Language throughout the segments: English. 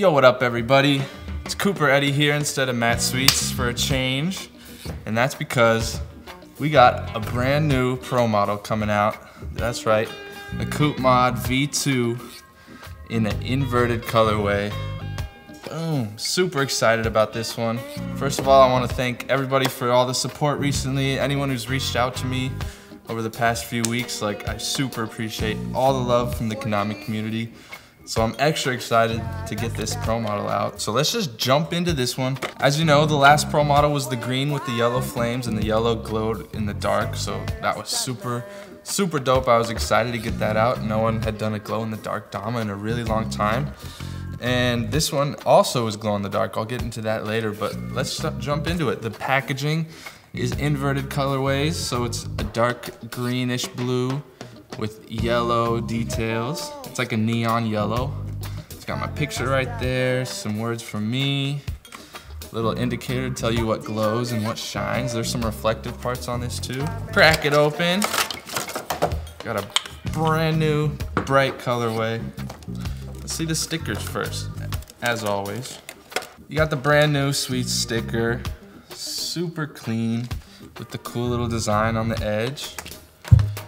Yo, what up everybody? It's Cooper Eddie here instead of Matt Sweets for a change. And that's because we got a brand new pro model coming out. That's right, the Coop Mod V2 in an inverted colorway. Boom, super excited about this one. First of all, I want to thank everybody for all the support recently. Anyone who's reached out to me over the past few weeks, like, I super appreciate all the love from the Kendama community. So I'm extra excited to get this pro model out. So let's just jump into this one. As you know, the last pro model was the green with the yellow flames, and the yellow glowed in the dark. So that was super, super dope. I was excited to get that out. No one had done a glow in the dark Tama in a really long time. And this one also is glow in the dark. I'll get into that later, but let's jump into it. The packaging is inverted colorways. So it's a dark greenish blue with yellow details. It's like a neon yellow. It's got my picture right there, some words from me, little indicator to tell you what glows and what shines. There's some reflective parts on this too. Crack it open. Got a brand new bright colorway. Let's see the stickers first, as always. You got the brand new Sweets sticker, super clean with the cool little design on the edge.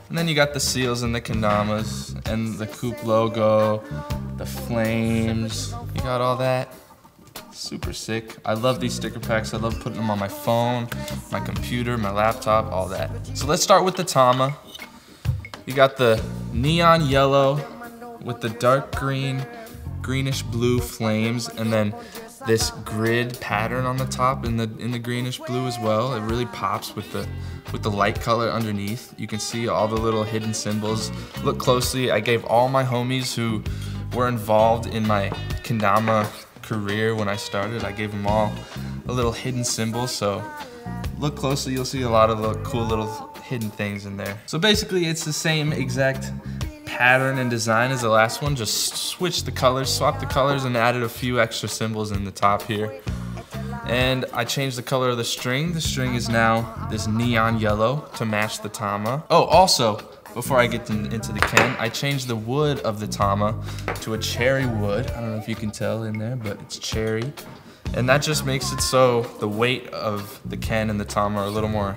And then you got the seals and the Kendamas and the Coop logo, the flames. You got all that. Super sick. I love these sticker packs. I love putting them on my phone, my computer, my laptop, all that. So let's start with the Tama. You got the neon yellow with the dark green, greenish blue flames, and then this grid pattern on the top in the greenish blue as well. It really pops with the light color underneath. You can see all the little hidden symbols. Look closely. I gave all my homies who were involved in my Kendama career when I started, I gave them all a little hidden symbol. So look closely, you'll see a lot of little, cool little hidden things in there. So basically it's the same exact pattern and design as the last one, just switched the colors, swapped the colors, and added a few extra symbols in the top here. And I changed the color of the string. The string is now this neon yellow to match the Tama. Oh, also, before I get into the Ken, I changed the wood of the Tama to a cherry wood. I don't know if you can tell in there, but it's cherry. And that just makes it so the weight of the Ken and the Tama are a little more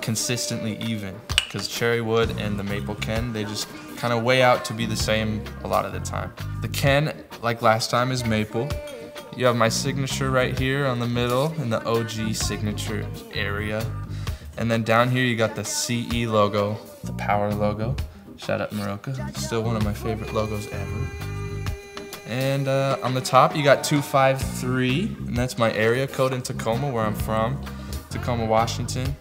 consistently even, because cherry wood and the maple Ken, they just kind of weigh out to be the same a lot of the time. The Ken, like last time, is maple. You have my signature right here on the middle in the OG signature area. And then down here you got the CE logo, the Power logo. Shout out Morocco, still one of my favorite logos ever. And on the top you got 253, and that's my area code in Tacoma, where I'm from, Tacoma, Washington.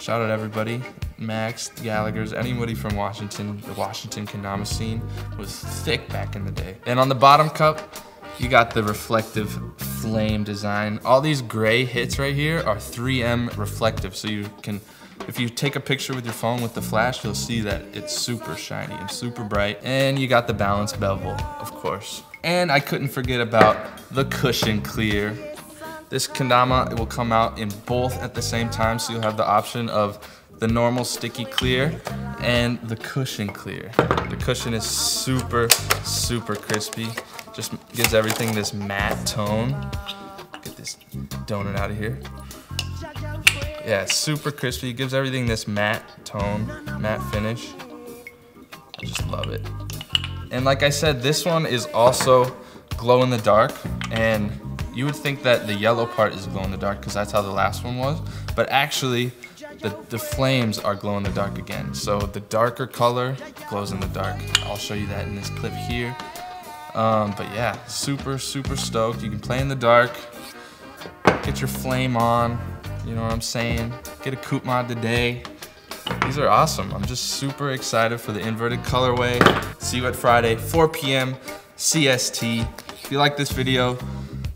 Shout out everybody. Max, Gallagher's, anybody from Washington, the Washington Kendama scene was thick back in the day. And on the bottom cup, you got the reflective flame design. All these gray hits right here are 3M reflective. So you can, if you take a picture with your phone with the flash, you'll see that it's super shiny and super bright. And you got the balanced bevel, of course. And I couldn't forget about the cushion clear. This Kendama, it will come out in both at the same time, so you'll have the option of the normal sticky clear and the cushion clear. The cushion is super, super crispy. Just gives everything this matte tone. Get this donut out of here. Yeah, it's super crispy. It gives everything this matte tone, matte finish. I just love it. And like I said, this one is also glow in the dark, and you would think that the yellow part is glow in the dark because that's how the last one was, but actually, the flames are glow in the dark again. So the darker color glows in the dark. I'll show you that in this clip here. But yeah, super, super stoked. You can play in the dark, get your flame on, you know what I'm saying? Get a Coop Mod today. These are awesome. I'm just super excited for the inverted colorway. See you at Friday, 4 p.m. CST. If you like this video,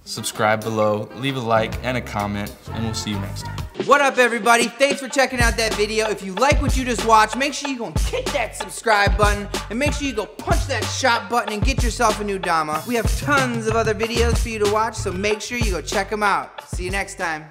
subscribe below, leave a like and a comment, and we'll see you next time. What up everybody, thanks for checking out that video. If you like what you just watched, make sure you go and hit that subscribe button, and make sure you go punch that shop button and get yourself a new Tama. We have tons of other videos for you to watch, so make sure you go check them out. See you next time.